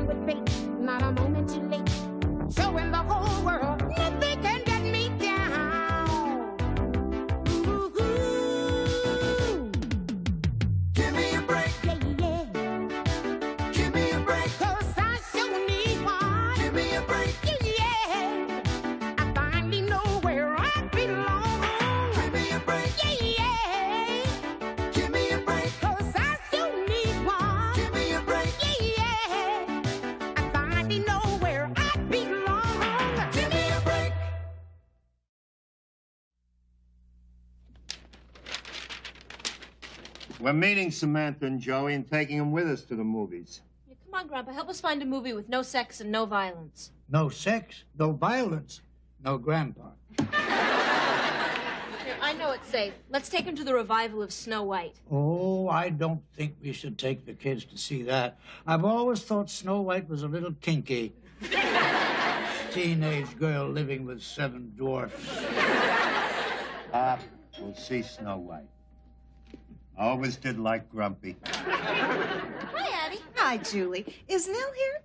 begging with me, not a moment too late. So in the whole world, nothing can get me down. Ooh-hoo. Give me a break. Yeah, yeah. Give me a break. 'Cause I sure need one. Give me a break. Yeah, yeah. I finally know where I belong. Give me a break. Yeah, yeah. We're meeting Samantha and Joey and taking them with us to the movies. Yeah, come on, Grandpa. Help us find a movie with no sex and no violence. No sex, no violence, no Grandpa. Here, I know it's safe. Let's take them to the revival of Snow White. Oh, I don't think we should take the kids to see that. I've always thought Snow White was a little kinky. Teenage girl living with 7 dwarfs. We'll see Snow White. I always did like Grumpy. Hi, Addie. Hi, Julie. Is Nell here?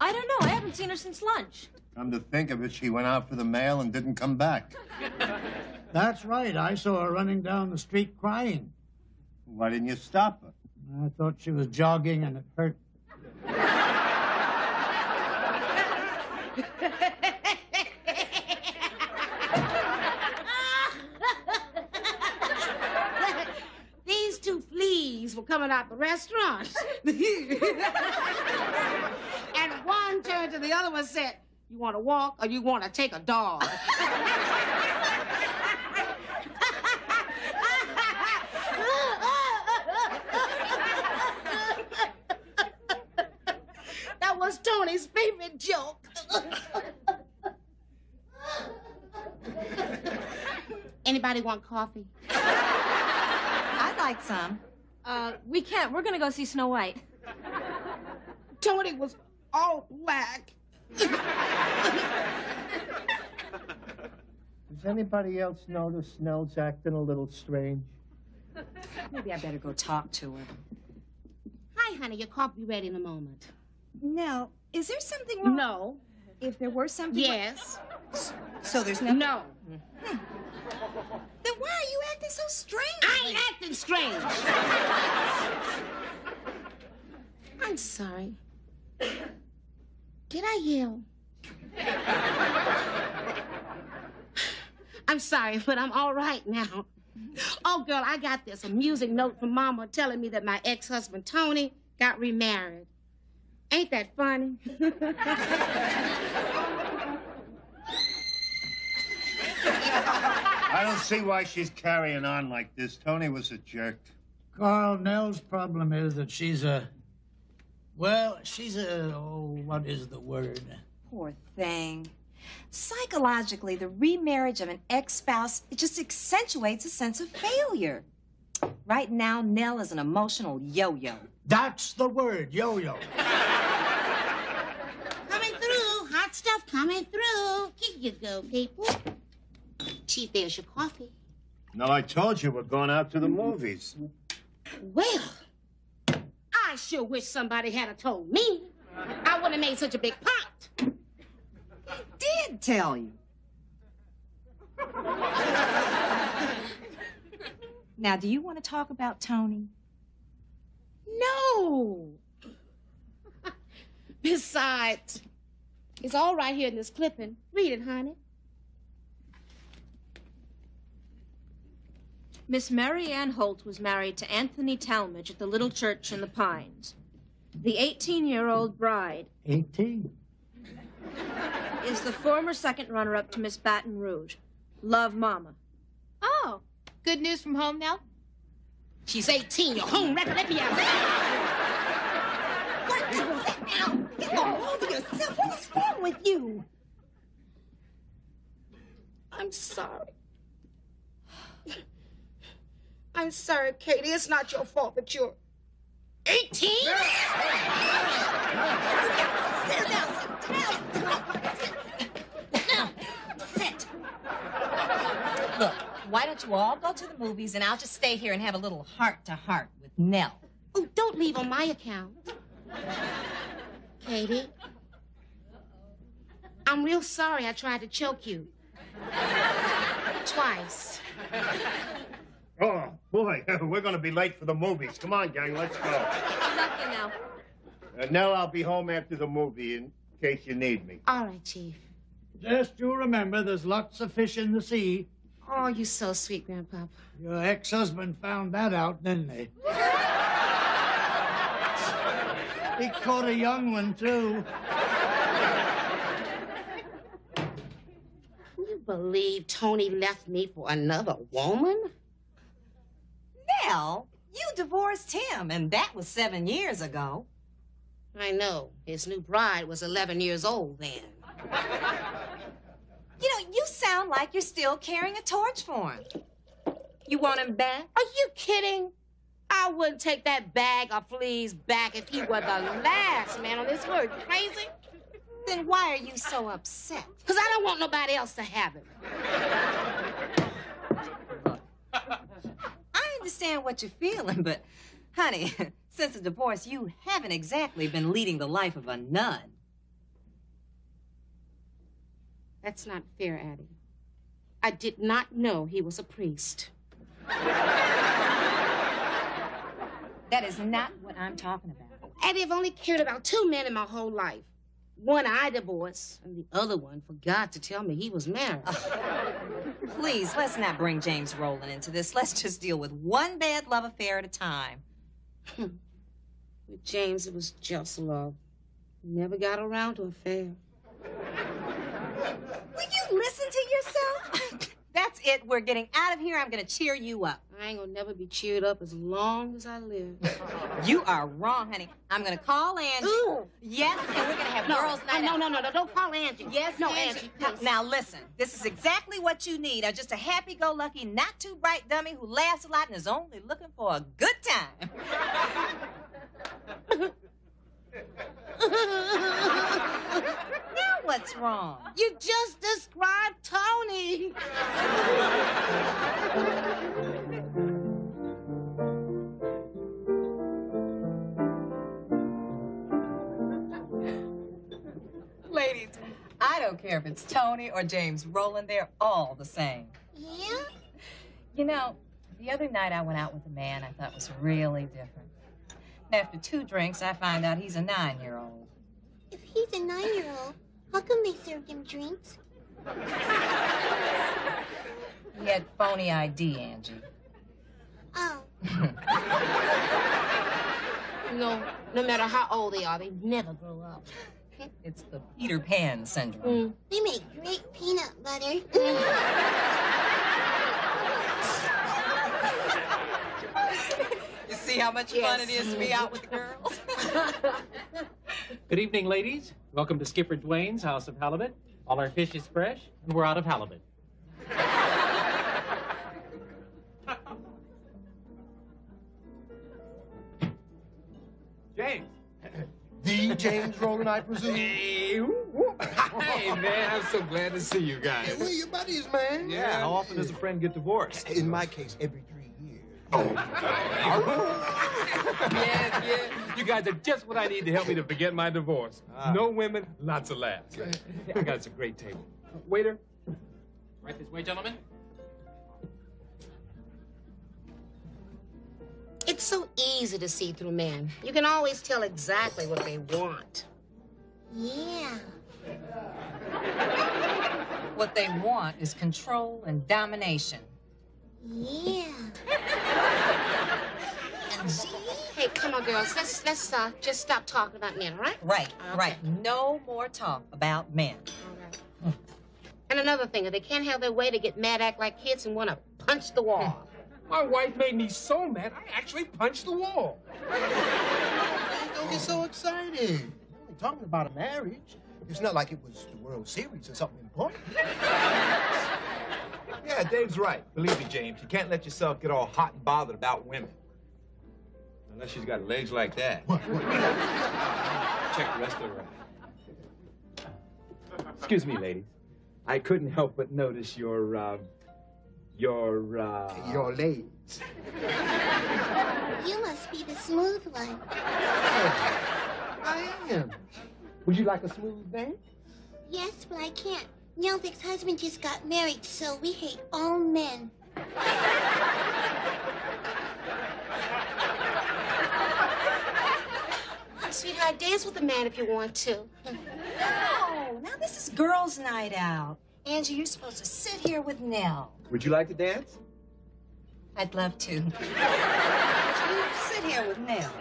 I don't know. I haven't seen her since lunch. Come to think of it, she went out for the mail and didn't come back. That's right. I saw her running down the street crying. Why didn't you stop her? I thought she was jogging and it hurt. Were coming out the restaurant. And one turned to the other one and said, you want to walk or you want to take a dog? That was Tony's favorite joke. Anybody want coffee? I'd like some. We can't. We're gonna go see Snow White. Tony was all black. Does anybody else notice Nell's acting a little strange? Maybe I better go talk to her. Hi, honey. Your coffee ready in a moment. Nell, is there something wrong? No. If there were something. Yes. So there's nothing. No. Hmm. Then why are you acting so strange? I ain't acting strange. I'm sorry. Did I yell? I'm sorry, but I'm all right now. Oh, girl, I got this amusing note from Mama telling me that my ex-husband, Tony, got remarried. Ain't that funny? I don't see why she's carrying on like this. Tony was a jerk. Carl, Nell's problem is that she's a... Well, she's a... Oh, what is the word? Poor thing. Psychologically, the remarriage of an ex-spouse, it just accentuates a sense of failure. Right now, Nell is an emotional yo-yo. That's the word, yo-yo. Coming through. Hot stuff coming through. Here you go, people. Chief, there's your coffee. No, I told you we're going out to the movies. Well, I sure wish somebody had told me. I wouldn't have made such a big pot. He did tell you. Now, do you want to talk about Tony? No. Besides, it's all right here in this clipping. Read it, honey. Miss Mary Ann Holt was married to Anthony Talmadge at the Little Church in the Pines. The 18-year-old bride... 18? ...is the former second runner-up to Miss Baton Rouge. Love, Mama. Oh, good news from home, Nell? She's 18, your home record. Let me out. What the heck now? Get all over yourself. What is wrong with you? I'm sorry. I'm sorry, Katie. It's not your fault that you're 18. Sit down, sit down. Sit down. Sit. Look, why don't you all go to the movies and I'll just stay here and have a little heart-to-heart with Nell. Oh, don't leave on my account. Katie. Katie. I'm real sorry I tried to choke you. Twice. Oh, boy, we're going to be late for the movies. Come on, gang, let's go. Good luck, you know. Nell, I'll be home after the movie in case you need me. All right, Chief. Just you remember, there's lots of fish in the sea. Oh, you're so sweet, Grandpapa. Your ex-husband found that out, didn't he? He caught a young one, too. Can you believe Tony left me for another woman? Nell, you divorced him, and that was 7 years ago. I know. His new bride was 11 years old then. You know, you sound like you're still carrying a torch for him. You want him back? Are you kidding? I wouldn't take that bag of fleas back if he were the last man on this earth. Crazy? Then why are you so upset? Because I don't want nobody else to have him. Look, I understand what you're feeling, but, honey, since the divorce, you haven't exactly been leading the life of a nun. That's not fair, Addie. I did not know he was a priest. That is not what I'm talking about. Addie, I've only cared about two men in my whole life. One I divorced, and the other one forgot to tell me he was married. Please, let's not bring James Rowland into this. Let's just deal with one bad love affair at a time. With James, it was just love. Never got around to an affair. Will you listen to yourself? That's it. We're getting out of here. I'm going to cheer you up. I ain't going to never be cheered up as long as I live. You are wrong, honey. I'm going to call Angie. Ooh. Yes, and we're going to have girls' night out. No, don't call Angie. Yes, no, Angie. Now, listen. This is exactly what you need. I'm just a happy-go-lucky, not-too-bright dummy who laughs a lot and is only looking for a good time. Now what's wrong? You just described Tony. Ladies, I don't care if it's Tony or James Rowland, they're all the same. Yeah? You know, the other night I went out with a man I thought was really different. After 2 drinks, I find out he's a 9-year-old. If he's a 9-year-old, how come they served him drinks? He had phony ID, Angie. Oh. No matter how old they are, they never grow up. It's the Peter Pan syndrome. They make great peanut butter. See how much fun it is to be out with the girls. Good evening, ladies. Welcome to Skipper Dwayne's House of Halibut. All our fish is fresh, and we're out of halibut. James. The James Rowland, I presume? Hey, man, I'm so glad to see you guys. Hey, we're your buddies, man. Yeah, how often does a friend get divorced? In my case, every 3 years. Oh. Yes. You guys are just what I need to help me to forget my divorce. No women, lots of laughs. I got us a great table. Waiter. Right this way, gentlemen. It's so easy to see through men. You can always tell exactly what they want. Yeah. What they want is control and domination. Yeah. Hey, come on, girls. Let's just stop talking about men, all right? Right, okay. Right. No more talk about men. All right. And another thing, if they can't have their way, they get mad, act like kids, and want to punch the wall. My wife made me so mad, I actually punched the wall. Don't get so excited. We're talking about a marriage. It's not like it was the World Series or something important. Yeah, Dave's right. Believe me, James, you can't let yourself get all hot and bothered about women. Unless she's got legs like that. What? Check the rest of her. Excuse me, ladies. I couldn't help but notice your legs. You must be the smooth one. I am. Would you like a smooth dance? Yes, but I can't. Nell's ex-husband just got married, so we hate all men. Sweetheart, dance with a man if you want to. No, now this is girls' night out. Angie, you're supposed to sit here with Nell. Would you like to dance? I'd love to. You sit here with Nell.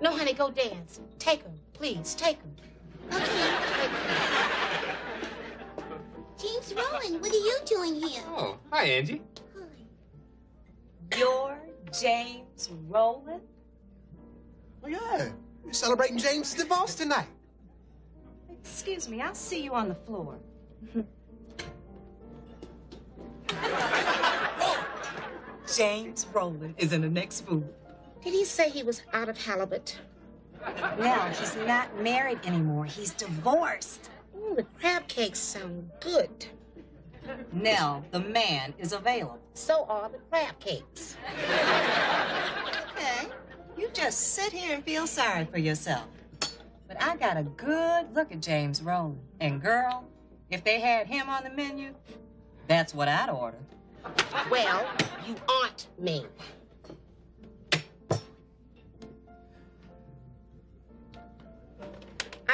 No, honey, go dance. Take him, please, take him. Okay. Take him. James Rowland, what are you doing here? Oh, hi, Angie. Hi. You're James Rowland? Oh, yeah. We're celebrating James' divorce tonight. Excuse me, I'll see you on the floor. James Rowland is in the next booth. Did he say he was out of Halibut? No, he's not married anymore. He's divorced. Ooh, the crab cakes sound good. Nell, the man is available. So are the crab cakes. Okay, you just sit here and feel sorry for yourself. But I got a good look at James Rowland. And girl, if they had him on the menu, that's what I'd order. Well, you aren't me.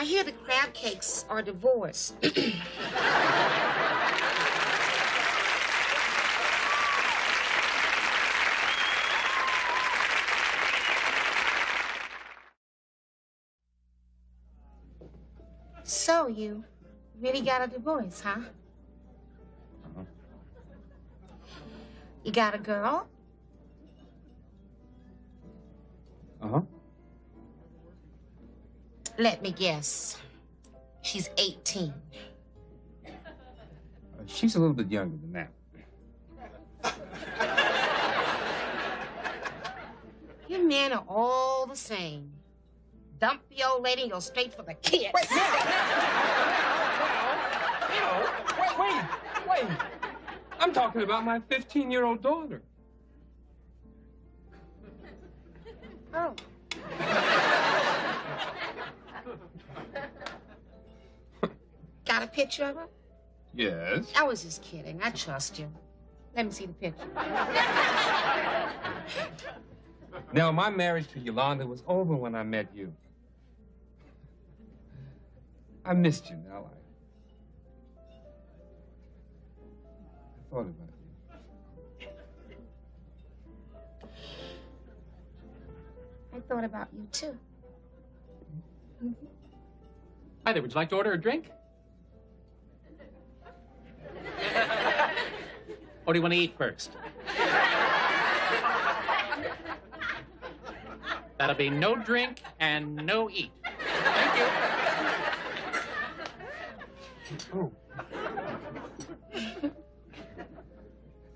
I hear the crab cakes are divorced. So you really got a divorce, huh? Uh-huh. You got a girl? Uh-huh. Let me guess. She's 18. She's a little bit younger than that. You men are all the same. Dump the old lady and go straight for the kids. Wait, no, wait. I'm talking about my 15-year-old daughter. Oh. Got a picture of her? Yes. I was just kidding. I trust you. Let me see the picture. Now, my marriage to Yolanda was over when I met you. I missed you, Nell. I thought about you. I thought about you, too. Mm-hmm. Hi there, would you like to order a drink? Or do you want to eat first? That'll be no drink and no eat. Thank you. Oh.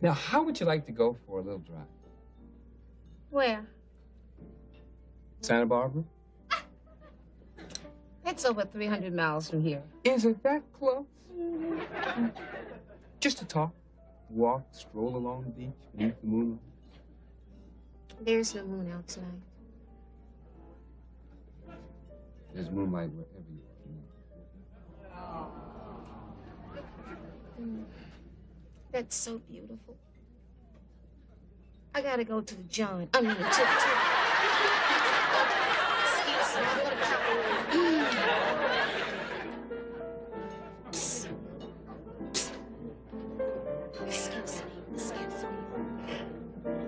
Now, how would you like to go for a little drive? Where? Santa Barbara. That's over 300 miles from here. Isn't that close? Mm-hmm. Just to talk, walk, stroll along the beach, beneath the moonlight. There's no moon out tonight. There's moonlight wherever you are. Mm. That's so beautiful. I gotta go to the John. I mean, Excuse me.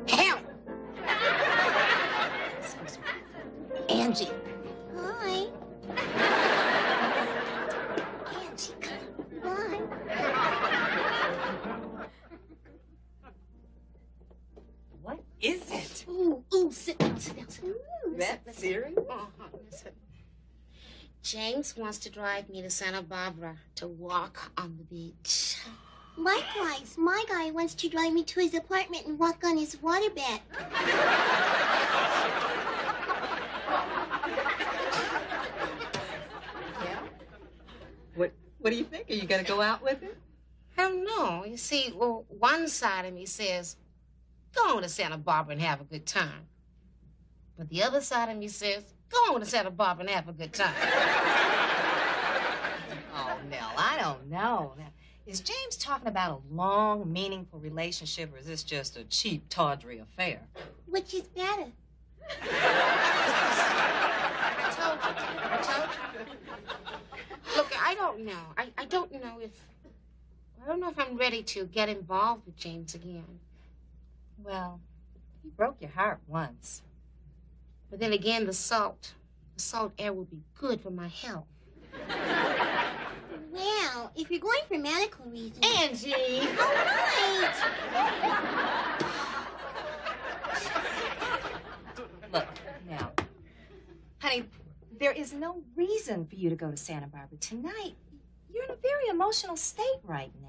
Help! Excuse me. Angie. Hi. Angie, come on. What is it? Ooh, sit down. That's serious? Uh-huh, listen. James wants to drive me to Santa Barbara to walk on the beach. Likewise, my guy wants to drive me to his apartment and walk on his waterbed. Yeah? What do you think? Are you going to go out with him? I don't know. You see, well, one side of me says, go on to Santa Barbara and have a good time. But the other side of me says, go on to Santa Barbara and have a good time. Oh, Nell, I don't know. Now, is James talking about a long, meaningful relationship, or is this just a cheap, tawdry affair? Which is better? I told you. Look, I don't know. I don't know if I'm ready to get involved with James again. Well, he broke your heart once. But then again, the salt air will be good for my health. Well, if you're going for medical reasons... Angie! All right! Look, now, honey, there is no reason for you to go to Santa Barbara tonight. You're in a very emotional state right now.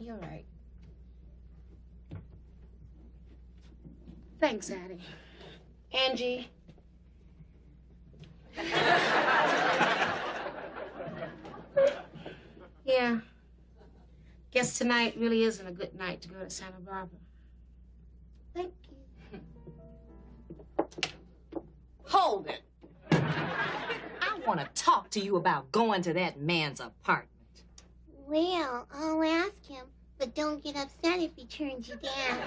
You're right. Thanks, Addie. Angie. Yeah. Guess tonight really isn't a good night to go to Santa Barbara. Thank you. Hold it. I want to talk to you about going to that man's apartment. Well, I'll ask him, but don't get upset if he turns you down.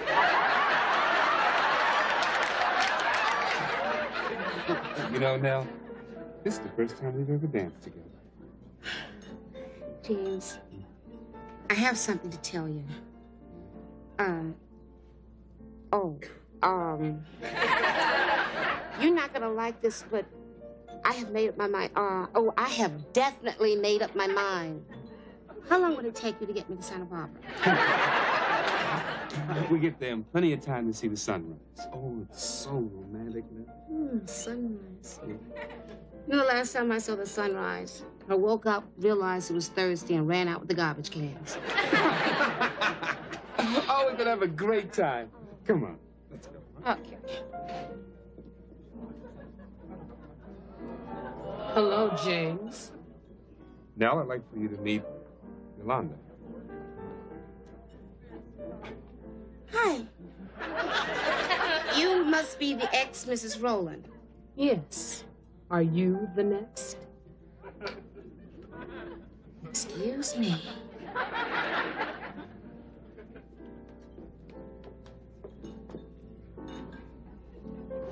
You know, Nell, this is the first time we've ever danced together. James, I have something to tell you. You're not gonna like this, but I have made up my mind. I have definitely made up my mind. How long would it take you to get me to Santa Barbara? We get there in plenty of time to see the sunrise. Oh, it's so romantic now. Sunrise. Yeah. You know, last time I saw the sunrise, I woke up, realized it was Thursday, and ran out with the garbage cans. Oh, we're gonna have a great time. Come on, let's go. Okay. Hello, James. Now I'd like for you to meet Yolanda. Hi. You must be the ex-Mrs. Rowland. Yes. Are you the next? Excuse me.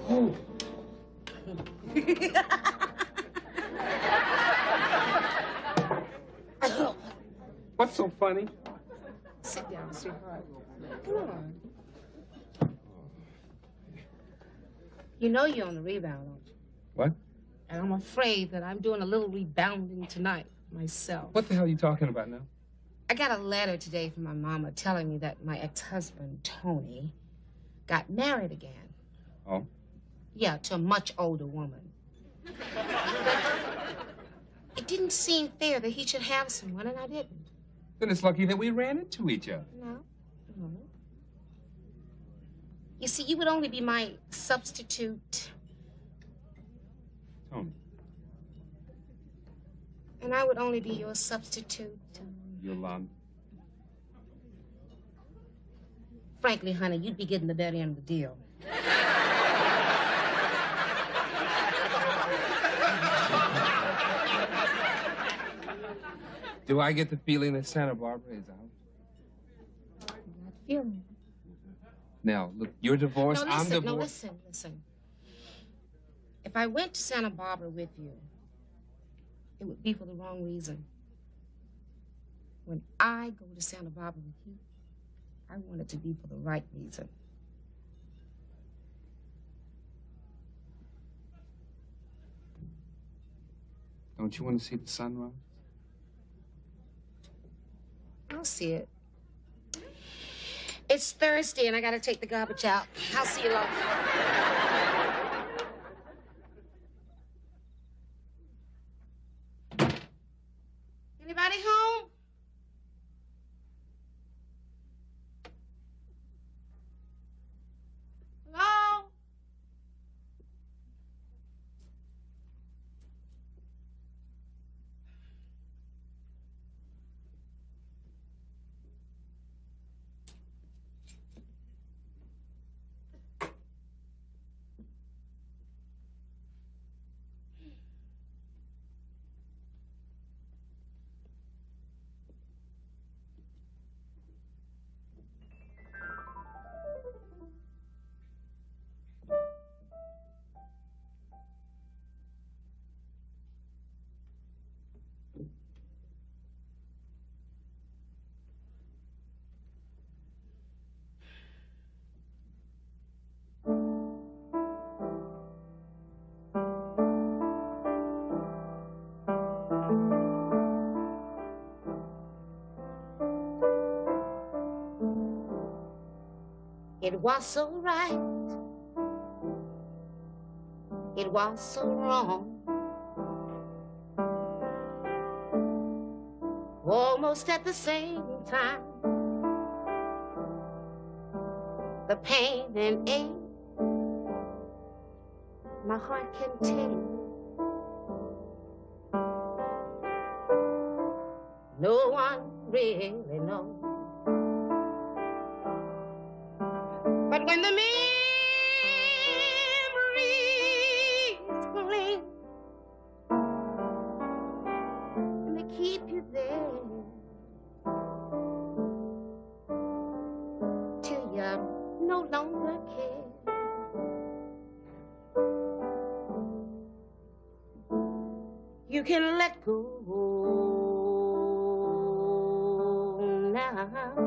Oh. What's so funny? Sit down, sweetheart. Come on. You know you're on the rebound, aren't you? What? And I'm afraid that I'm doing a little rebounding tonight myself. What the hell are you talking about now? I got a letter today from my mama telling me that my ex-husband, Tony, got married again. Oh? Yeah, to a much older woman. It didn't seem fair that he should have someone, and I didn't. Then it's lucky that we ran into each other. No. You see, you would only be my substitute... Tony. And I would only be your substitute... Yolanda. Frankly, honey, you'd be getting the better end of the deal. Do I get the feeling that Santa Barbara is out? I'm not feeling it. Now, look, you're divorced, I'm divorced. No, listen. If I went to Santa Barbara with you, it would be for the wrong reason. When I go to Santa Barbara with you, I want it to be for the right reason. Don't you want to see the sunrise? I'll see it. It's Thursday, and I gotta take the garbage out. I'll see you later. Anybody home? Hello? It was so right, it was so wrong. Almost at the same time, the pain and ache my heart can take. No one really knows. But when the memories cling and they keep you there till you no longer care, you can let go now.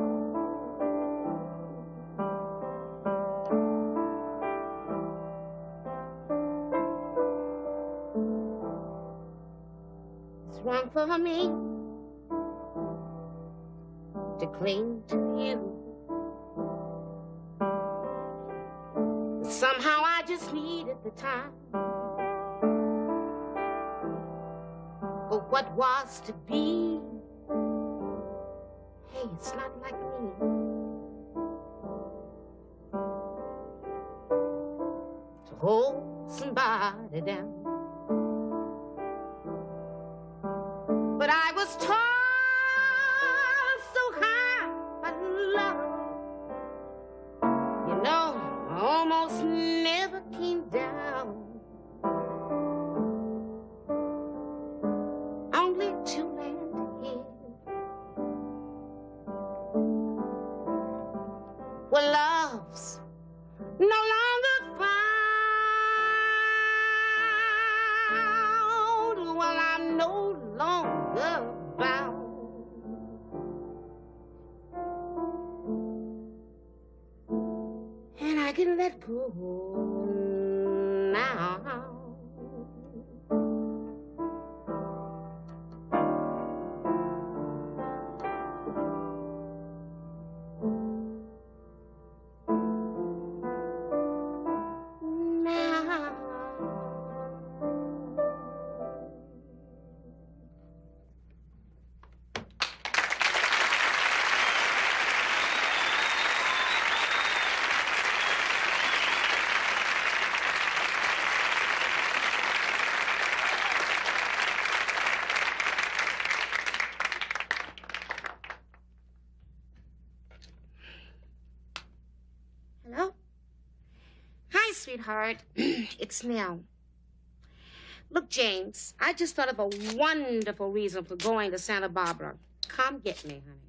Wrong for me to cling to you. Somehow I just needed the time for what was to be. Hey, it's not like me. To hold somebody down. But I was tossed so high by love, you know, I almost never came down. Only to land here, where love's no longer found. Well, I'm no longer bound. And I can let go now. Sweetheart, it's Nell. Look, James, I just thought of a wonderful reason for going to Santa Barbara. Come get me, honey.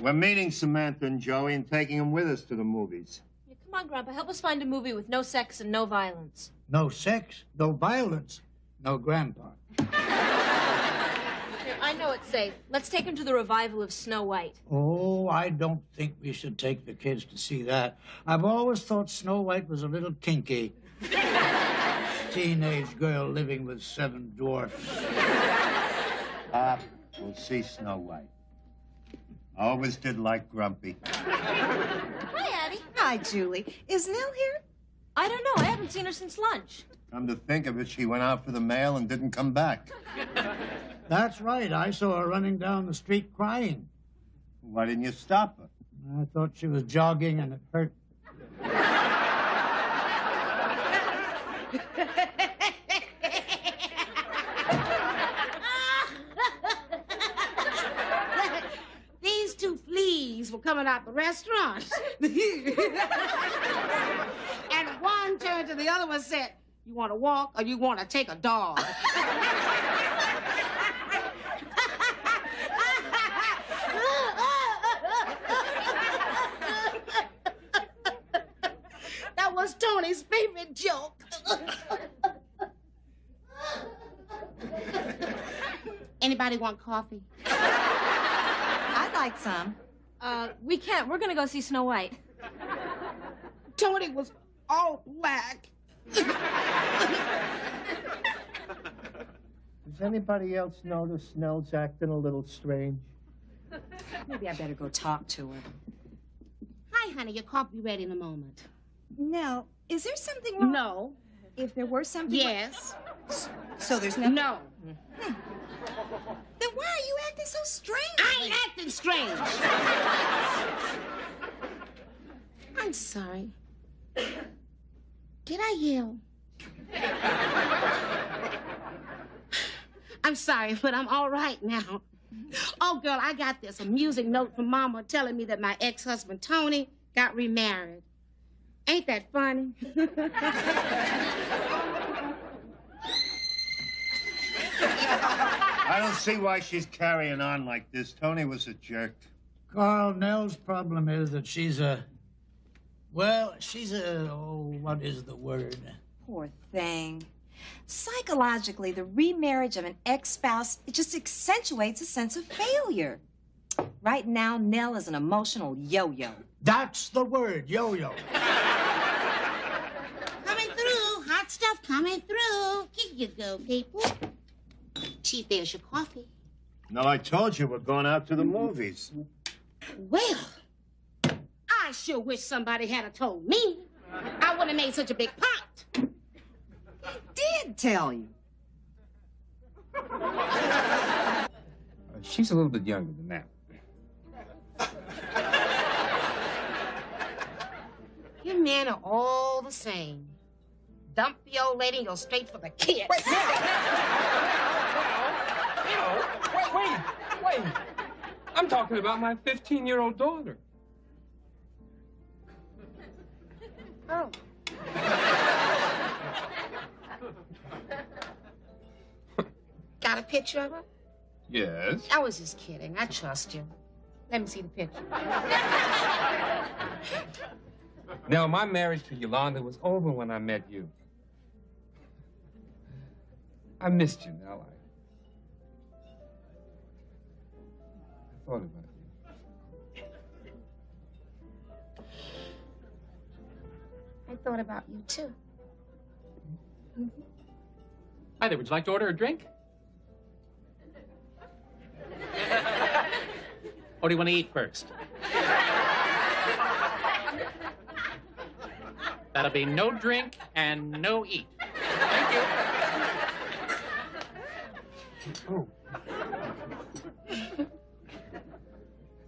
We're meeting Samantha and Joey and taking them with us to the movies. Yeah, come on, Grandpa. Help us find a movie with no sex and no violence. No sex, no violence, no Grandpa. Here, I know it's safe. Let's take them to the revival of Snow White. Oh, I don't think we should take the kids to see that. I've always thought Snow White was a little kinky. Teenage girl living with 7 dwarfs. We'll see Snow White. I always did like Grumpy. Hi, Addie. Hi, Julie. Is Nell here? I don't know. I haven't seen her since lunch. Come to think of it, she went out for the mail and didn't come back. That's right. I saw her running down the street crying. Why didn't you stop her? I thought she was jogging and it hurt. These two fleas were coming out the restaurant. And one turned to the other one and said, "You want to walk or you want to take a dog?" That was Tony's favorite joke. Anybody want coffee? I'd like some. We can't. We're gonna go see Snow White. Tony was all black. Does anybody else notice Nell's acting a little strange? Maybe I better go talk to her. Hi, honey. Your coffee ready in a moment. Nell, is there something wrong? No. If there were something... Yes. So there's nothing... No. Hmm. Then why are you acting so strange? I ain't acting strange. I'm sorry. Did I yell? I'm sorry, but I'm all right now. Oh, girl, I got this amusing note from Mama telling me that my ex-husband, Tony, got remarried. Ain't that funny? I don't see why she's carrying on like this. Tony was a jerk. Carl, Nell's problem is that she's a... Well, she's a... Oh, what is the word? Poor thing. Psychologically, the remarriage of an ex-spouse, it just accentuates a sense of failure. Right now, Nell is an emotional yo-yo. That's the word, yo-yo. Coming through. Hot stuff coming through. Here you go, people. Chief, there's your coffee. No, I told you we're going out to the movies. Well, I sure wish somebody had told me. I wouldn't have made such a big pot. He did tell you. She's a little bit younger than that. Your men are all the same. Dump the old lady and go straight for the kids. Wait, wait. I'm talking about my 15-year-old daughter. Oh. Got a picture of her? Yes. I was just kidding. I trust you. Let me see the picture. Now, my marriage to Yolanda was over when I met you. I missed you, Nell. I thought about you. I thought about you, too. Mm-hmm. Hi there. Would you like to order a drink? Or do you want to eat first? That'll be no drink and no eat. Thank you. Oh.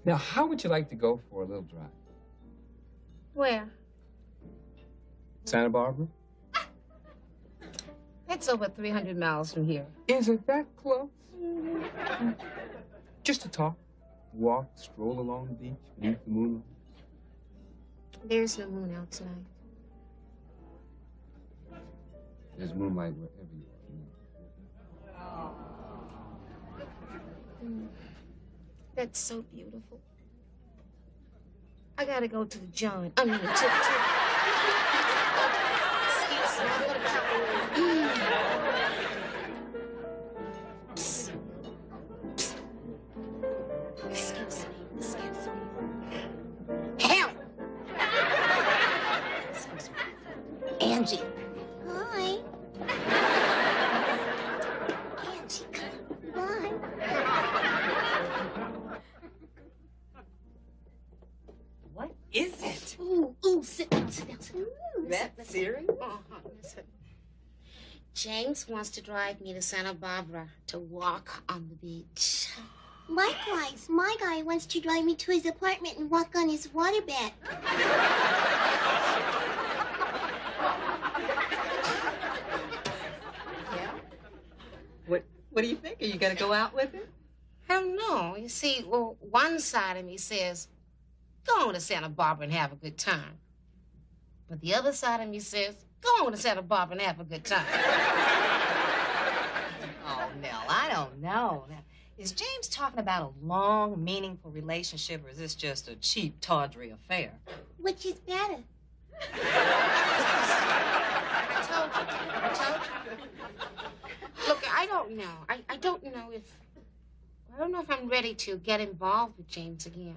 Now, how would you like to go for a little drive? Where? Santa Barbara. It's over 300 miles from here. Is it that close? Mm-hmm. Just to talk, walk, stroll along the beach, beneath the moonlight. There's no moon out tonight. There's moonlight wherever you are. That's so beautiful. I gotta go to the John. I mean, to the Excuse me. Excuse me. Excuse me. Help! Excuse me. Angie. Hi. Angie, come on. What is it? Ooh, sit down, sit down, sit down. That's serious? Listen. James wants to drive me to Santa Barbara to walk on the beach. Likewise, my guy wants to drive me to his apartment and walk on his waterbed. Yeah? What do you think? Are you going to go out with him? Hell no. You see, well, one side of me says, go on to Santa Barbara and have a good time. But the other side of me says, go on to Santa Barbara and have a good time. Oh, Nell, I don't know. Now, is James talking about a long, meaningful relationship, or is this just a cheap, tawdry affair? Which is better? I told you. Look, I don't know. I don't know if... I don't know if I'm ready to get involved with James again.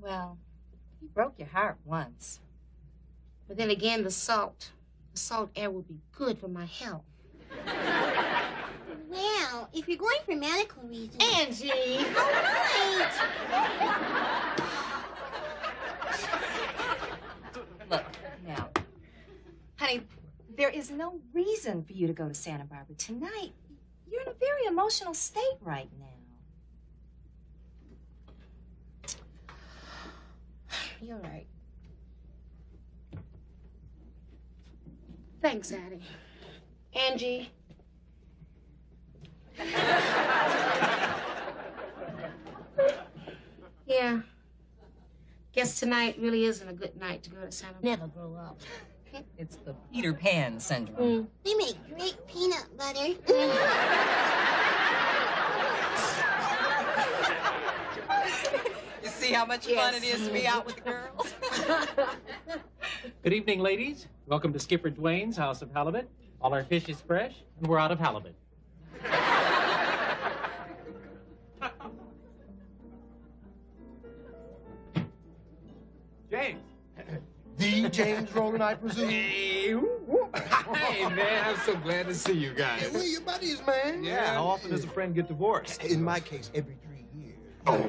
Well, he broke your heart once. But then again, the salt air will be good for my health. Well, if you're going for medical reasons... Angie! All right! Look, now, honey, there is no reason for you to go to Santa Barbara tonight. You're in a very emotional state right now. You're right. Thanks, Addie. Angie. Yeah. Guess tonight really isn't a good night to go to Santa. Never grow up. It's the Peter Pan syndrome. They make great peanut butter. You see how much fun it is to be out with the girls? Good evening, ladies. Welcome to Skipper Dwayne's House of Halibut. All our fish is fresh, and we're out of halibut. James. The James Rowland, I presume? Hey, man, I'm so glad to see you guys. Hey, we're your buddies, man. Yeah, how often does a friend get divorced? In my case, every 3 years. Oh.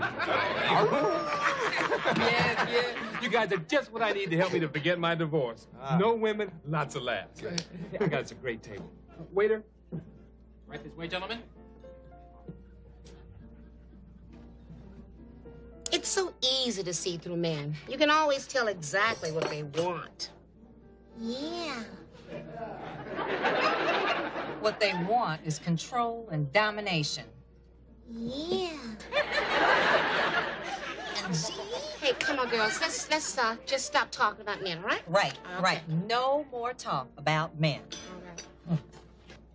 Yes. You guys are just what I need to help me to forget my divorce. No women, lots of laughs. I got us a great table. Waiter. Right this way, gentlemen. It's so easy to see through men. You can always tell exactly what they want. Yeah. What they want is control and domination. Yeah. Hey, come on, girls. Let's just stop talking about men, all right? Right, okay. Right. No more talk about men. All right.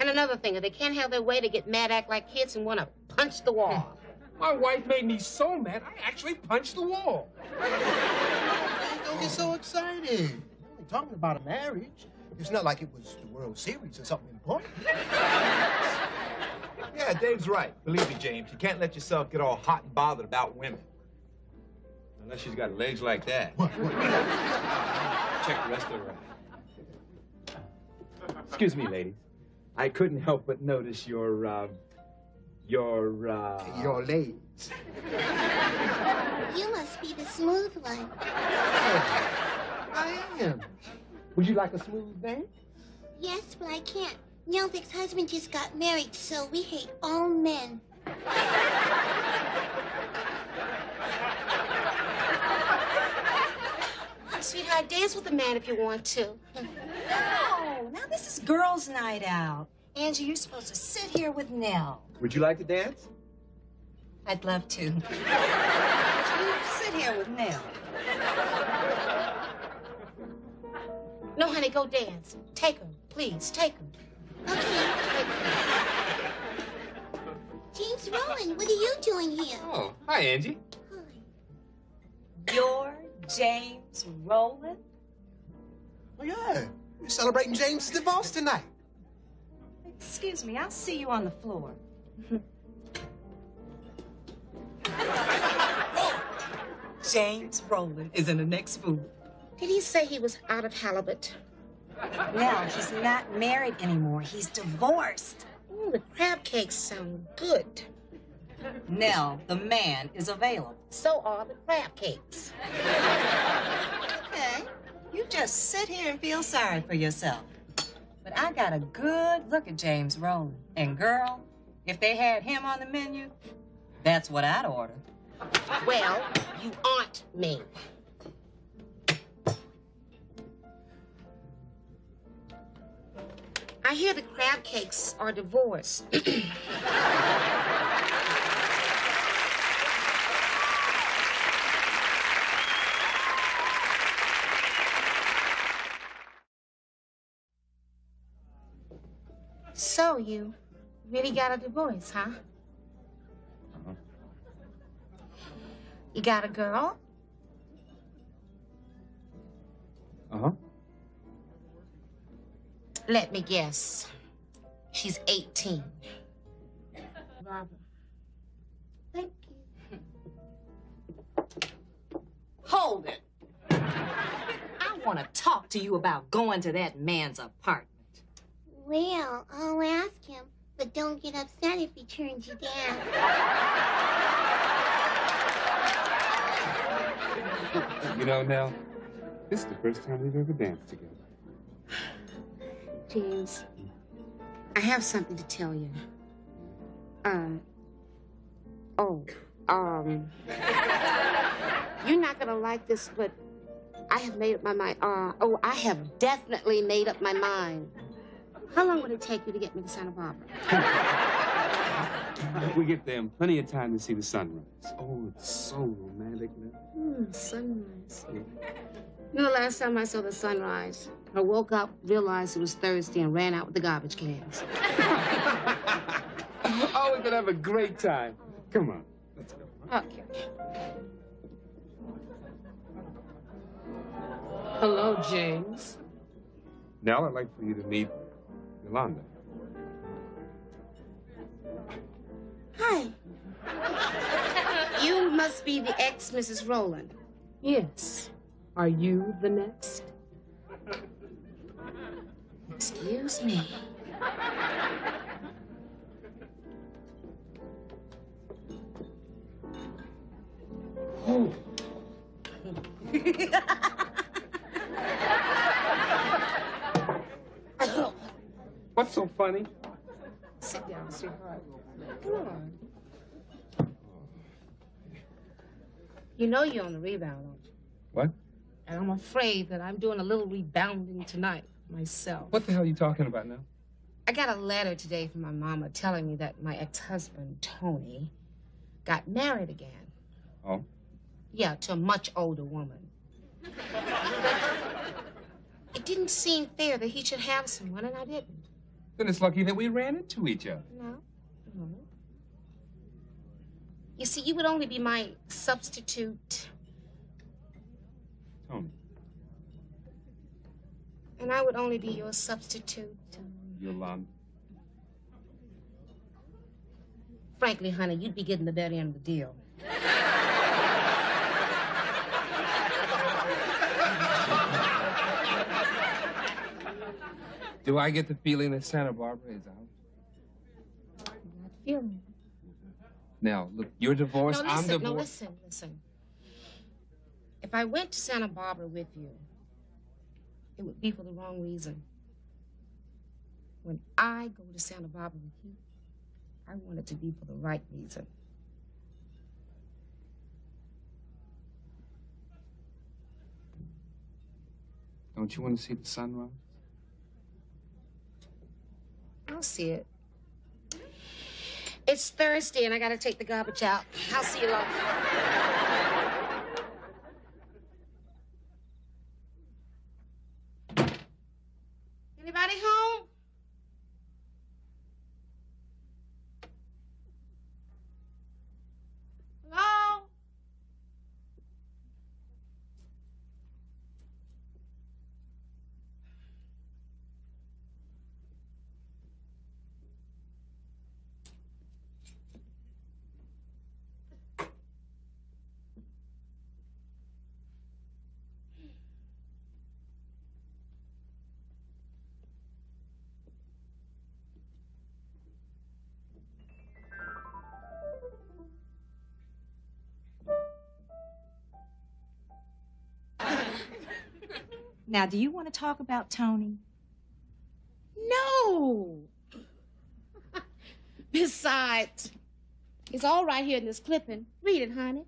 And another thing, if they can't have their way, they get mad, act like kids, and want to punch the wall. My wife made me so mad, I actually punched the wall. Don't get so excited. We're only talking about a marriage. It's not like it was the World Series or something important. Yeah, Dave's right. Believe me, James, you can't let yourself get all hot and bothered about women. Unless she's got legs like that. What? Check the rest of her out. Excuse me, ladies. I couldn't help but notice your legs. You must be the smooth one. I am. Would you like a smooth dance? Yes, but I can't. Nell's ex-husband just got married, so we hate all men. Sweetheart, dance with a man if you want to. No, now this is girls' night out. Angie, you're supposed to sit here with Nell. Would you like to dance? I'd love to. You sit here with Nell. No, honey, go dance. Take her, please, take her. Okay. Take her. James Rowland, what are you doing here? Oh, hi, Angie. Hi. You're James Rowland? Well, yeah. We're celebrating James' divorce tonight. Excuse me, I'll see you on the floor. James Rowland is in the next booth. Did he say he was out of halibut? No, he's not married anymore. He's divorced. Ooh, the crab cakes sound good. Nell, the man is available. So are the crab cakes. Okay. You just sit here and feel sorry for yourself. But I got a good look at James Rowland. And girl, if they had him on the menu, that's what I'd order. Well, you aren't me. I hear the crab cakes are divorced. So you really got a divorce, huh? Uh-huh. You got a girl? Uh-huh. Let me guess. She's 18. Barbara. Thank you. Hold it. I want to talk to you about going to that man's apartment. Well, I'll ask him, but don't get upset if he turns you down. You know, Nell, this is the first time we've ever danced together. James, I have something to tell you. You're not gonna like this, but I have made up my mind. I have definitely made up my mind. How long would it take you to get me to Santa Barbara? We get there in plenty of time to see the sunrise. Oh, it's so romantic, man. Sunrise. Yeah. You know, last time I saw the sunrise, I woke up, realized it was Thursday, and ran out with the garbage cans. Oh, we're gonna have a great time. Come on, let's go. Okay. Hello, James. Now I'd like for you to meet Yolanda. Hi. You must be the ex-Mrs. Rowland. Yes. Are you the next? Excuse me. Oh. What's so funny? Sit down, sweetheart. Come on. You know you're on the rebound, don't you? What? And I'm afraid that I'm doing a little rebounding tonight. Myself. What the hell are you talking about now? I got a letter today from my mama telling me that my ex-husband, Tony, got married again. Oh? Yeah, to a much older woman. It didn't seem fair that he should have someone, and I didn't. Then it's lucky that we ran into each other. No. You see, you would only be my substitute. Tony. And I would only be your substitute. Yolanda. Frankly, honey, you'd be getting the dirty end of the deal. Do I get the feeling that Santa Barbara is out? I'm not feeling it. Now, look, you're divorced, I'm divorced. No, listen. If I went to Santa Barbara with you, it would be for the wrong reason. When I go to Santa Barbara with you, I want it to be for the right reason. Don't you want to see the sunrise? I'll see it. It's Thursday and I gotta take the garbage out. I'll see you later. Anybody home? Hello? Now, do you want to talk about Tony? No. Besides, it's all right here in this clipping. Read it, honey.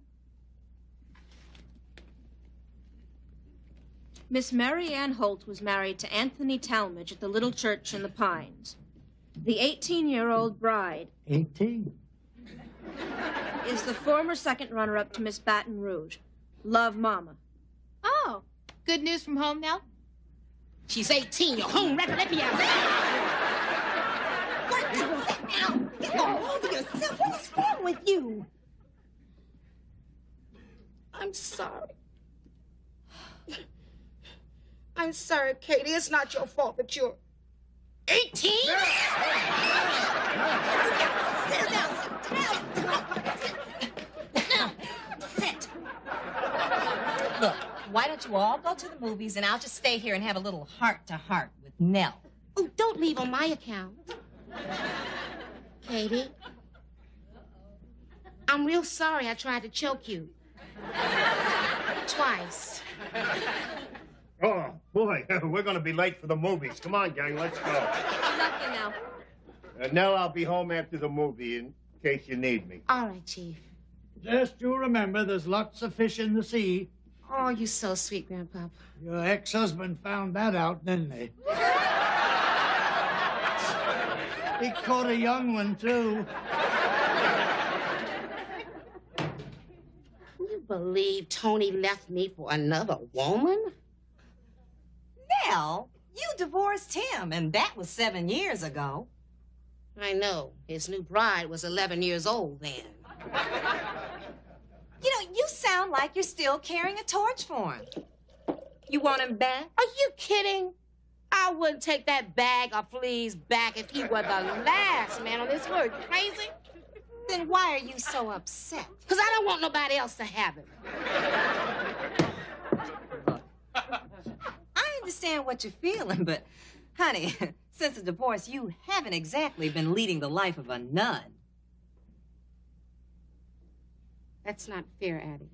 Miss Mary Ann Holt was married to Anthony Talmadge at the Little Church in the Pines. The 18-year-old bride... 18? ...is the former second runner-up to Miss Baton Rouge. Love, Mama. Oh, good news from home, Nell? She's 18, your home record. Let me out. What the? Sit down. Get all over yourself. What is wrong with you? I'm sorry. I'm sorry, Katie. It's not your fault, but you're 18? Sit down. Sit down. Sit down. Sit. Look, why don't you all go to the movies and I'll just stay here and have a little heart-to-heart with Nell. Oh, don't leave on my account. Katie, I'm real sorry I tried to choke you. Twice. Oh, boy, we're going to be late for the movies. Come on, gang, let's go. Good luck, you know. Nell, I'll be home after the movie in case you need me. All right, Chief. Just you remember, there's lots of fish in the sea. Oh, you're so sweet, Grandpapa. Your ex-husband found that out, didn't he? He caught a young one, too. Can you believe Tony left me for another woman? Well, you divorced him, and that was 7 years ago. I know. His new bride was 11 years old then. You know, you sound like you're still carrying a torch for him. You want him back? Are you kidding? I wouldn't take that bag of fleas back if he were the last man on this earth. Crazy? Then why are you so upset? Because I don't want nobody else to have him. I understand what you're feeling, but, honey, since the divorce, you haven't exactly been leading the life of a nun. That's not fair, Addie.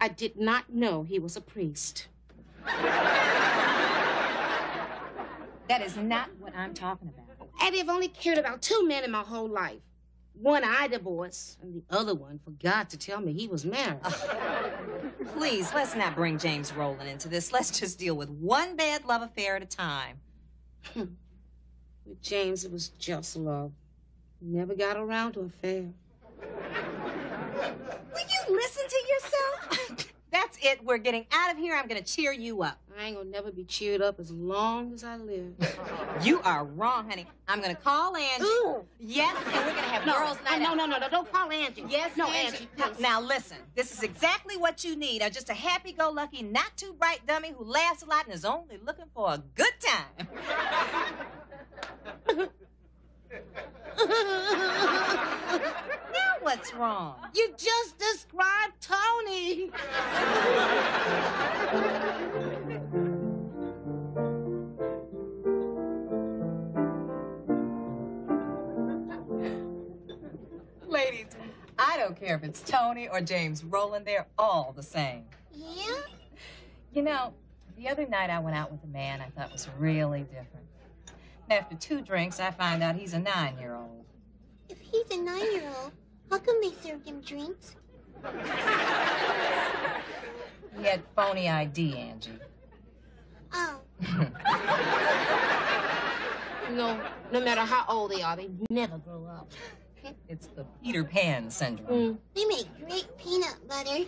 I did not know he was a priest. That is not what I'm talking about. Addie, I've only cared about two men in my whole life. One I divorced, and the other one forgot to tell me he was married. Please, let's not bring James Rowland into this. Let's just deal with one bad love affair at a time. With James, it was just love. Never got around to an affair. Will you listen to yourself? That's it. We're getting out of here. I'm going to cheer you up. I ain't going to never be cheered up as long as I live. You are wrong, honey. I'm going to call Angie. Ooh. Yes, and we're going to have girls' night out. No, don't call Angie. Yes, no, Angie. Now, listen, this is exactly what you need. I'm just a happy-go-lucky, not-too-bright dummy who laughs a lot and is only looking for a good time. Now what's wrong? You just described Tony. Ladies, I don't care if it's Tony or James Rowland, they're all the same. Yeah? You know, the other night I went out with a man I thought was really different. After 2 drinks, I find out he's a 9-year-old. If he's a 9-year-old, how come they served him drinks? He had phony ID, Angie. Oh. No matter how old they are, they never grow up. It's the Peter Pan syndrome. They make great peanut butter.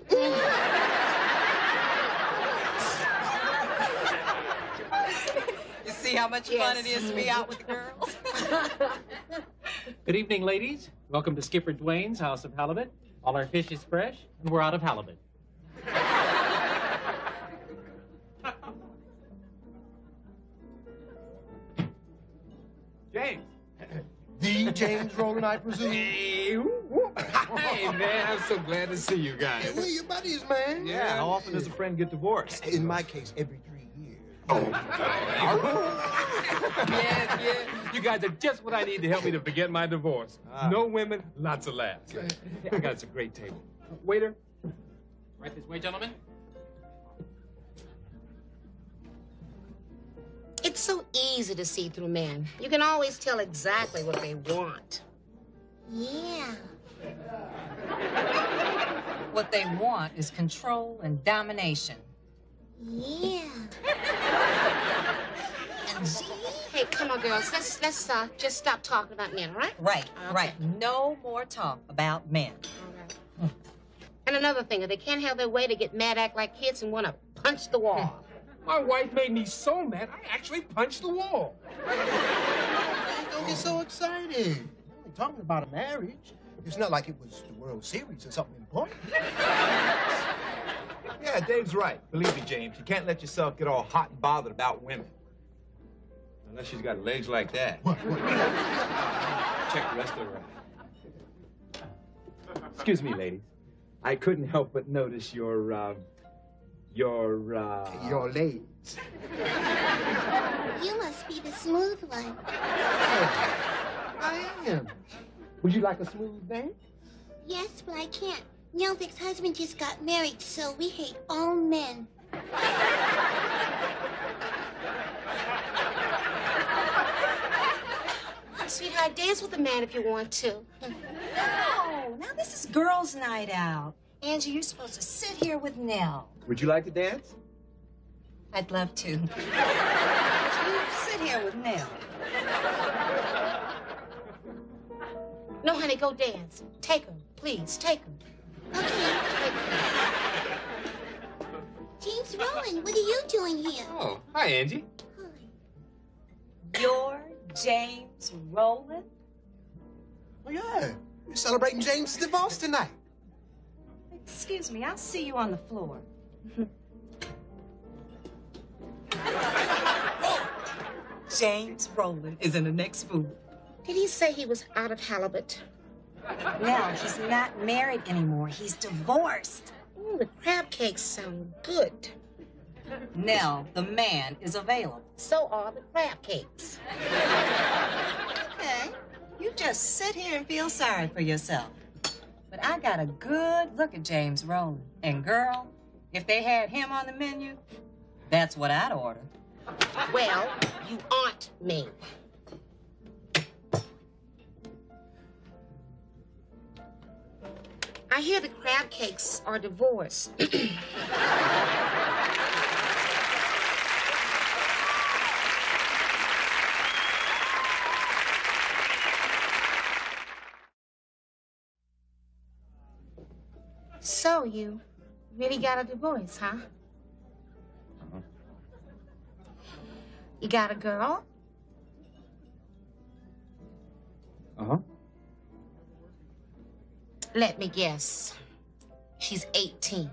You see how much fun it is to be out with the girls? Good evening, ladies. Welcome to Skipper Dwayne's House of Halibut. All our fish is fresh, and we're out of halibut. James. The James Rowland, I presume? Hey, man, I'm so glad to see you guys. Hey, we're your buddies, man. Yeah, how often does a friend get divorced? In my case, every 3 years. Yes. You guys are just what I need to help me to forget my divorce. No women, lots of laughs. I got us a great table. Waiter. Right this way, gentlemen. It's so easy to see through men. You can always tell exactly what they want. Yeah. What they want is control and domination. Yeah. And see? Hey, come on, girls. Let's just stop talking about men, all right? Right, okay. Right. No more talk about men. All right. And another thing, if they can't have their way, they get mad, act like kids, and want to punch the wall. My wife made me so mad, I actually punched the wall. Don't get so excited. I'm talking about a marriage. It's not like it was the World Series or something important. Yeah, Dave's right. Believe me, James, you can't let yourself get all hot and bothered about women. Unless she's got legs like that. What? Check the rest of her out. Excuse me, ladies. I couldn't help but notice You're late. You must be the smooth one. I am. Would you like a smooth bank? Yes, but I can't. Nell's ex-husband just got married, so we hate all men. Sweetheart, dance with a man if you want to. No, now this is girls' night out. Angie, you're supposed to sit here with Nell. Would you like to dance? I'd love to. You sit here with Nell. No, honey, go dance. Take her, please, take her. Okay. Take her. James Rowland, what are you doing here? Oh, hi, Angie. Hi. You're James Rowland? Oh, yeah. We're celebrating James' divorce tonight. Excuse me, I'll see you on the floor. James Rowland is in the next food. Did he say he was out of halibut? No, he's not married anymore. He's divorced. Ooh, the crab cakes sound good. Nell, the man is available. So are the crab cakes. Okay, you just sit here and feel sorry for yourself. But I got a good look at James Rowland. And girl, if they had him on the menu, that's what I'd order. Well, you aren't me. I hear the crab cakes are divorced. So you really got a divorce, huh? You got a girl? Uh-huh. Let me guess. She's 18.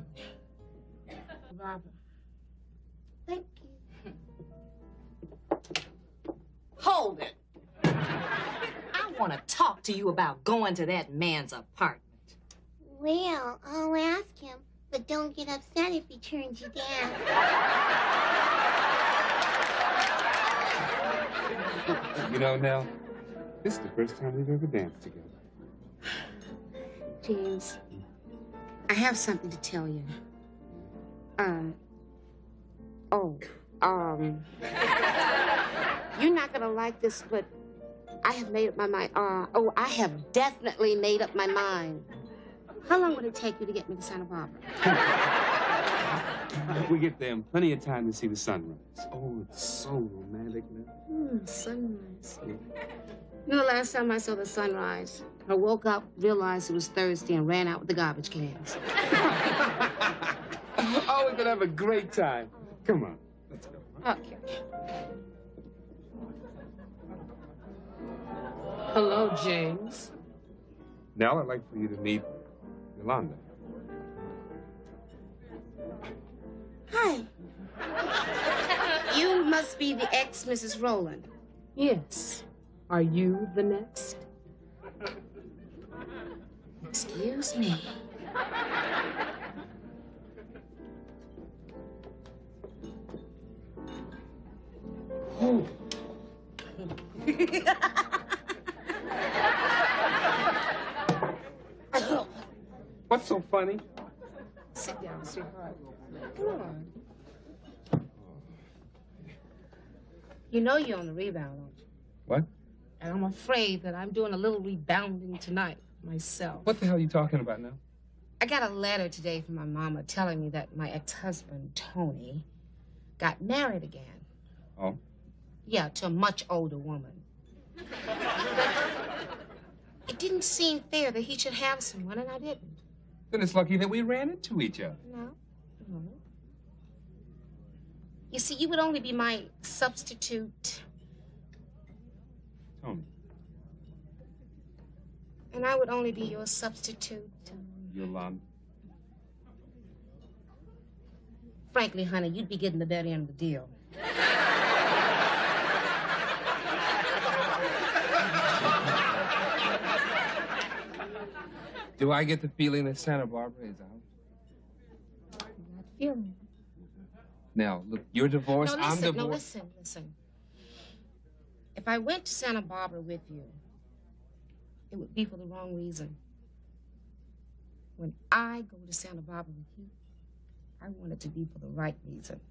Robert. Thank you. Hold it. I want to talk to you about going to that man's apartment. Well, I'll ask him, but don't get upset if he turns you down. You know, Nell, this is the first time we've ever danced together. James, I have something to tell you. You're not gonna like this, but I have made up my mind. I have definitely made up my mind. How long would it take you to get me to Santa Barbara? We get there in plenty of time to see the sunrise. Oh, it's so romantic, man. Sunrise. Yeah. You know, last time I saw the sunrise, I woke up, realized it was Thursday, and ran out with the garbage cans. Oh, we're gonna have a great time. Come on, let's go. Okay. Hello, James. Now I'd like for you to meet Yolanda. Hi. You must be the ex-Mrs. Rowland. Yes. Are you the next? Excuse me. Oh. What's so funny? Sit down, sweetheart. Come on. You know you're on the rebound, aren't you? What? And I'm afraid that I'm doing a little rebounding tonight myself. What the hell are you talking about now? I got a letter today from my mama telling me that my ex-husband, Tony, got married again. Oh? Yeah, to a much older woman. It didn't seem fair that he should have someone, and I didn't. Then it's lucky that we ran into each other. No, no. You see, you would only be my substitute. Tony. And I would only be your substitute. Yolanda. Frankly, honey, you'd be getting the better end of the deal. Do I get the feeling that Santa Barbara is out? I'm not feeling it. Now, look, you're divorced, I'm divorced. No, listen. If I went to Santa Barbara with you, it would be for the wrong reason. When I go to Santa Barbara with you, I want it to be for the right reason.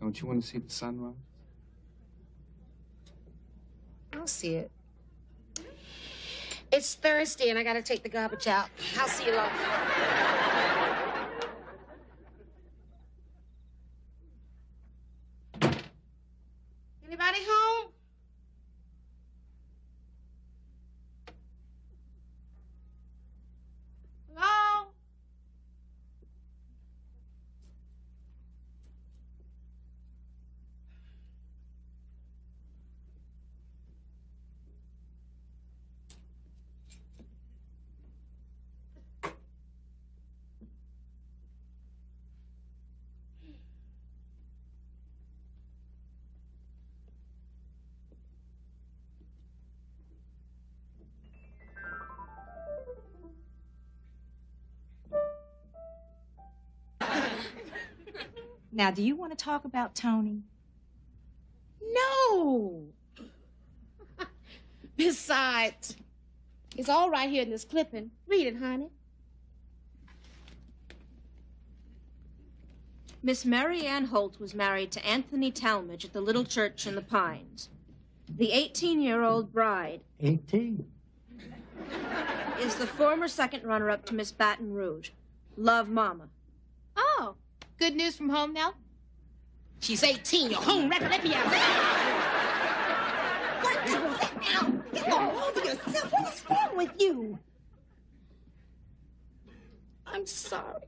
Don't you want to see the sunrise? I'll see it. It's Thursday and I gotta take the garbage out. I'll see you later. Anybody home? Hello? Now, do you want to talk about Tony? No! Besides, it's all right here in this clipping. Read it, honey. Miss Mary Ann Holt was married to Anthony Talmadge at the Little Church in the Pines. The 18-year-old bride... 18? ...is the former second runner-up to Miss Baton Rouge. Love, Mama. Oh! Good news from home now? She's 18. Your home record. Let me out. What? Sit down. Get all over yourself. What is wrong with you? I'm sorry.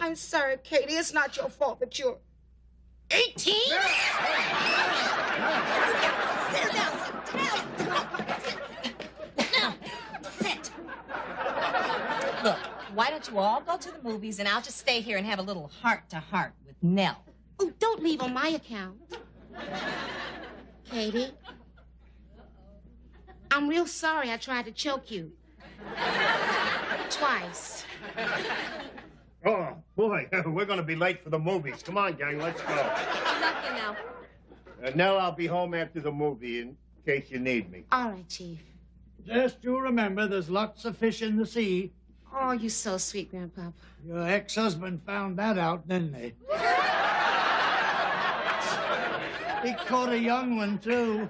I'm sorry, Katie. It's not your fault that you're 18. Sit down. Sit down. Sit down. Sit. Look. Why don't you all go to the movies, and I'll just stay here and have a little heart-to-heart with Nell. Oh, don't leave on my account. Katie, I'm real sorry I tried to choke you. Twice. Oh, boy, we're going to be late for the movies. Come on, gang, let's go. Good luck, you know. Nell, I'll be home after the movie in case you need me. All right, Chief. Just you remember, there's lots of fish in the sea. Oh, you're so sweet, Grandpapa. Your ex-husband found that out, didn't he? He caught a young one, too.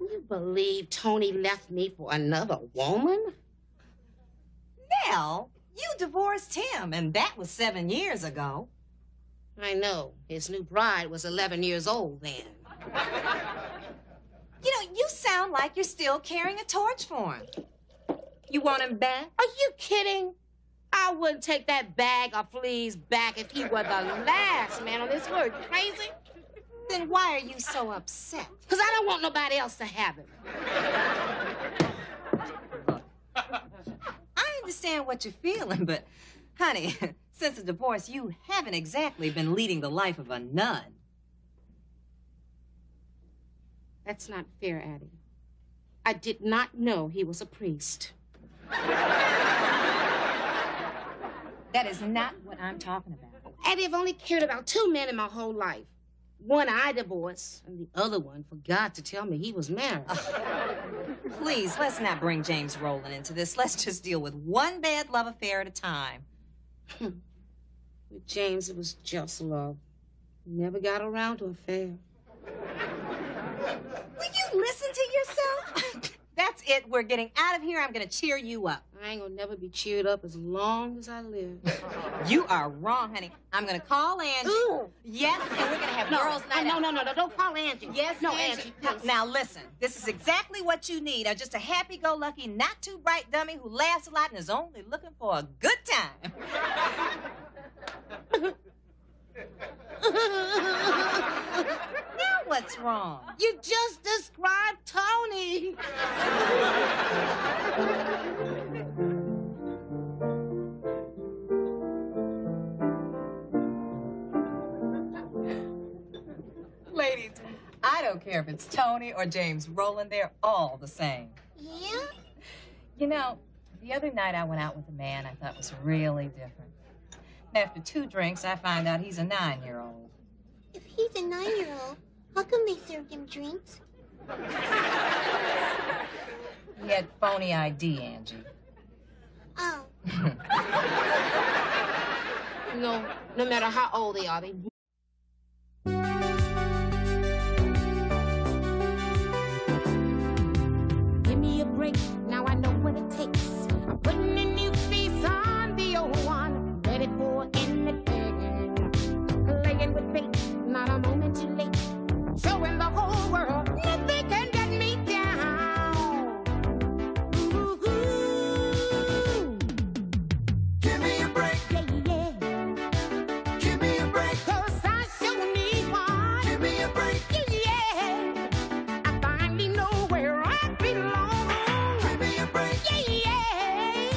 You believe Tony left me for another woman? Nell, you divorced him, and that was 7 years ago. I know. His new bride was 11 years old then. You know, you sound like you're still carrying a torch for him. You want him back? Are you kidding? I wouldn't take that bag of fleas back if he were the last man on this earth. Crazy? Then why are you so upset? Because I don't want nobody else to have him. I understand what you're feeling, but, honey, since the divorce, you haven't exactly been leading the life of a nun. That's not fair, Addie. I did not know he was a priest. That is not what I'm talking about. Addie, I've only cared about two men in my whole life. One I divorced, and the other one forgot to tell me he was married. Please, let's not bring James Rowland into this. Let's just deal with one bad love affair at a time. With James, it was just love. Never got around to an affair. Will you listen to yourself? That's it. We're getting out of here. I'm going to cheer you up. I ain't going to never be cheered up as long as I live. You are wrong, honey. I'm going to call Angie. Ooh. Yes, and we're going to have girls night out. No, don't call Angie. Yes, no, Angie. Now, listen. This is exactly what you need. I'm just a happy-go-lucky, not-too-bright dummy who laughs a lot and is only looking for a good time. Now what's wrong? You just described Tony. Ladies, I don't care if it's Tony or James Rowland, they're all the same. Yeah? You know, the other night I went out with a man I thought was really different. After 2 drinks, I find out he's a 9-year-old. If he's a 9-year-old, how come they served him drinks? He had phony ID, Angie. Oh. No matter how old they are, they... Give me a break, now I know what it takes. I'm putting a new face on the old one. Ready for anything, playing with fate, not a moment too late, showing the whole world nothing can get me down. Ooh. Give me a break, yeah. Give me a break, 'cause I sure need one. Give me a break, yeah. I finally know where I belong. Give me a break, yeah.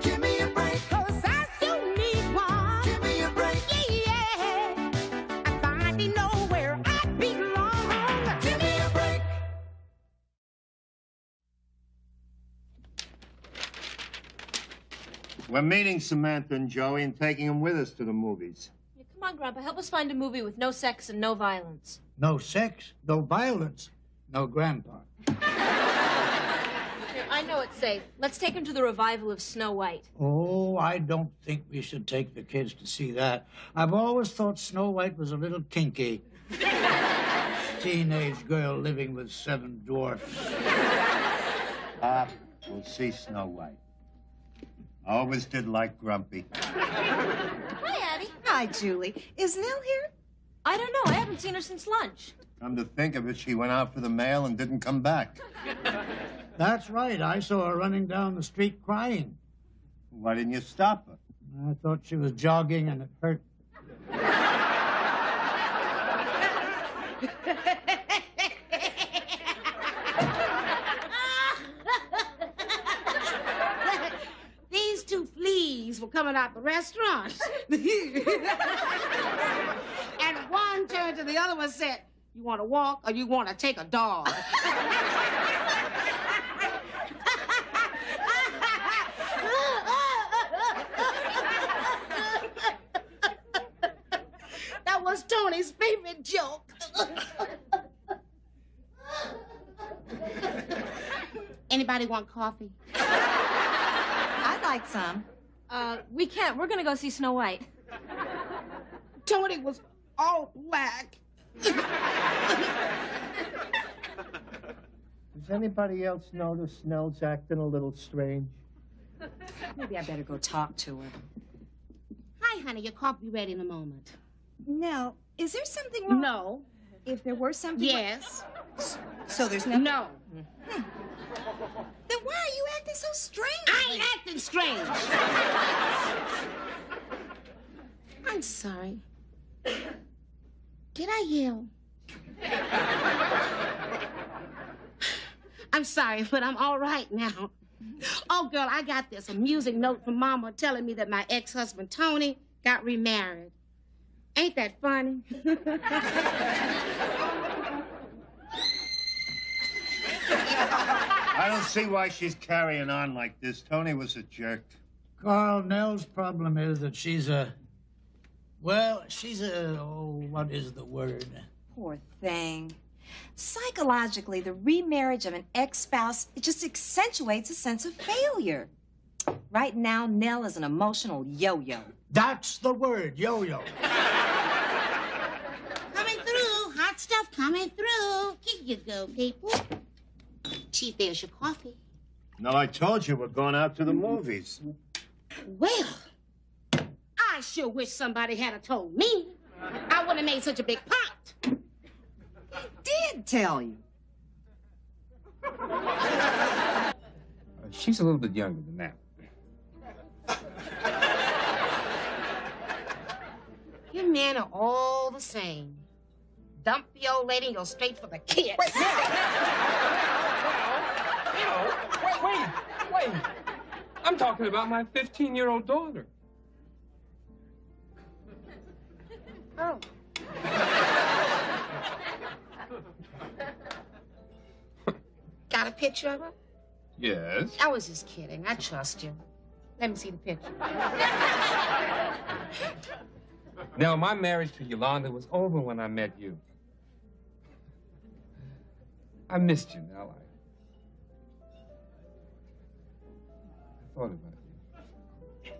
Give me a break, 'cause I we're meeting Samantha and Joey and taking them with us to the movies. Yeah, come on, Grandpa. Help us find a movie with no sex and no violence. No sex, no violence, no Grandpa. Here, I know it's safe. Let's take him to the revival of Snow White. Oh, I don't think we should take the kids to see that. I've always thought Snow White was a little kinky. Teenage girl living with 7 dwarfs. We'll see Snow White. I always did like Grumpy. Hi, Addie. Hi, Julie. Is Nell here? I don't know. I haven't seen her since lunch. Come to think of it, she went out for the mail and didn't come back. That's right. I saw her running down the street crying. Why didn't you stop her? I thought she was jogging and it hurt. Were coming out the restaurant. And one turned to the other one said, you want to walk or you want to take a dog? That was Tony's favorite joke. Anybody want coffee? I'd like some. We can't. We're gonna go see Snow White. Tony was all black. Does anybody else notice Nell's acting a little strange? Maybe I better go talk to her. Hi, honey. Your coffee ready in a moment. Nell, is there something wrong? No. If there were something... Yes. So there's nothing... No. Hmm. Then why are you acting so strange? I ain't acting strange. I'm sorry. Did I yell? I'm sorry, but I'm all right now. Oh, girl, I got this amusing note from Mama telling me that my ex-husband, Tony, got remarried. Ain't that funny? I don't see why she's carrying on like this. Tony was a jerk. Carl, Nell's problem is that she's a... Well, she's a... Oh, what is the word? Poor thing. Psychologically, the remarriage of an ex-spouse, it just accentuates a sense of failure. Right now, Nell is an emotional yo-yo. That's the word, yo-yo. Coming through, hot stuff coming through. Here you go, people. Gee, there's your coffee. No, I told you we're going out to the movies. Well, I sure wish somebody had told me. I wouldn't have made such a big pot. He did tell you. She's a little bit younger than that. You men are all the same. Dump the old lady and go straight for the kids. Wait, wait. I'm talking about my 15-year-old daughter. Oh. Got a picture of her? Yes. I was just kidding. I trust you. Let me see the picture. Now, my marriage to Yolanda was over when I met you. I missed you, Nell. I thought about you.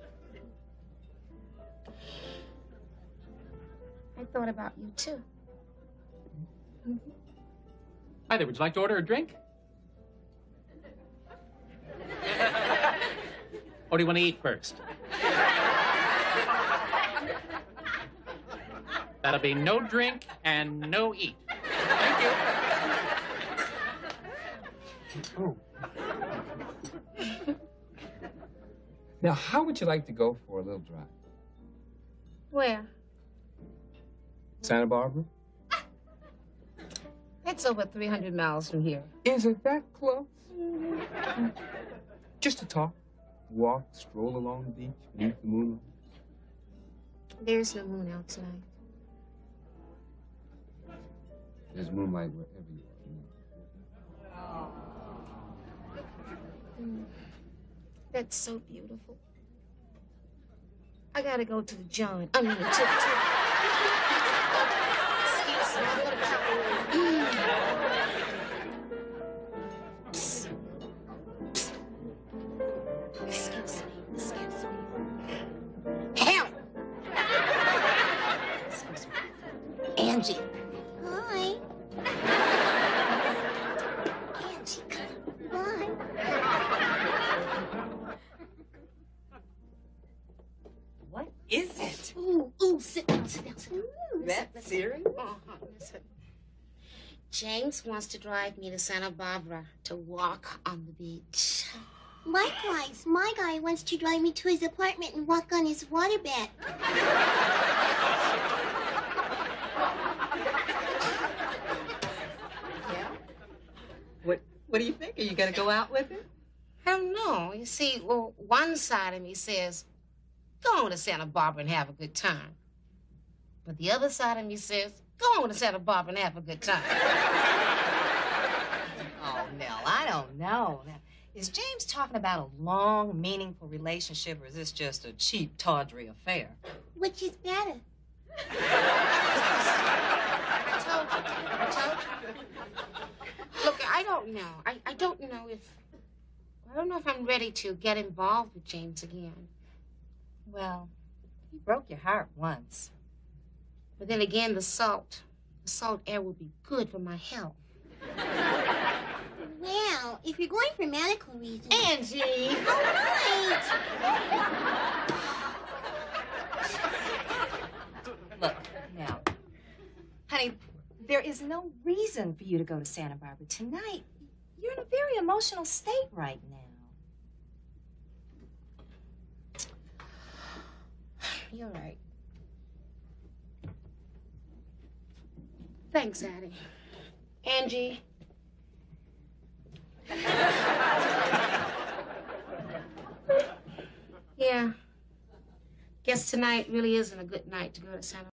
I thought about you, too. Mm-hmm. Hi there. Would you like to order a drink? Or do you want to eat first? That'll be no drink and no eat. Thank you. Oh. Now, how would you like to go for a little drive? Where? Santa Barbara? That's over 300 miles from here. Is it that close? Mm-hmm. Just to talk, walk, stroll along the beach, beneath the moonlight. There's no moon out tonight. There's moonlight wherever you are. Mm. That's so beautiful. I gotta go to the John. I mean, to... Psst. Psst. Excuse me. Excuse me. Hell! Excuse me. Angie. Hi. Angie, come on. What is it? Ooh, sit down, sit down, sit down. That serious? Uh-huh. Listen. James wants to drive me to Santa Barbara to walk on the beach. Likewise, my guy wants to drive me to his apartment and walk on his waterbed. Yeah. What do you think? Are you going to go out with him? Hell no. You see, well, one side of me says, go on to Santa Barbara and have a good time. But the other side of me says, go on to Santa Barbara and have a good time. Oh, Nell, I don't know. Now, is James talking about a long, meaningful relationship, or is this just a cheap, tawdry affair? Which is better? I told you. Look, I don't know. I don't know if... I don't know if I'm ready to get involved with James again. Well, he broke your heart once. But then again, the salt air will be good for my health. Well, if you're going for medical reasons... Angie! All right! Look, now, honey, there is no reason for you to go to Santa Barbara tonight. You're in a very emotional state right now. You're right. Thanks, Addie. Angie. Yeah. Guess tonight really isn't a good night to go to Santa.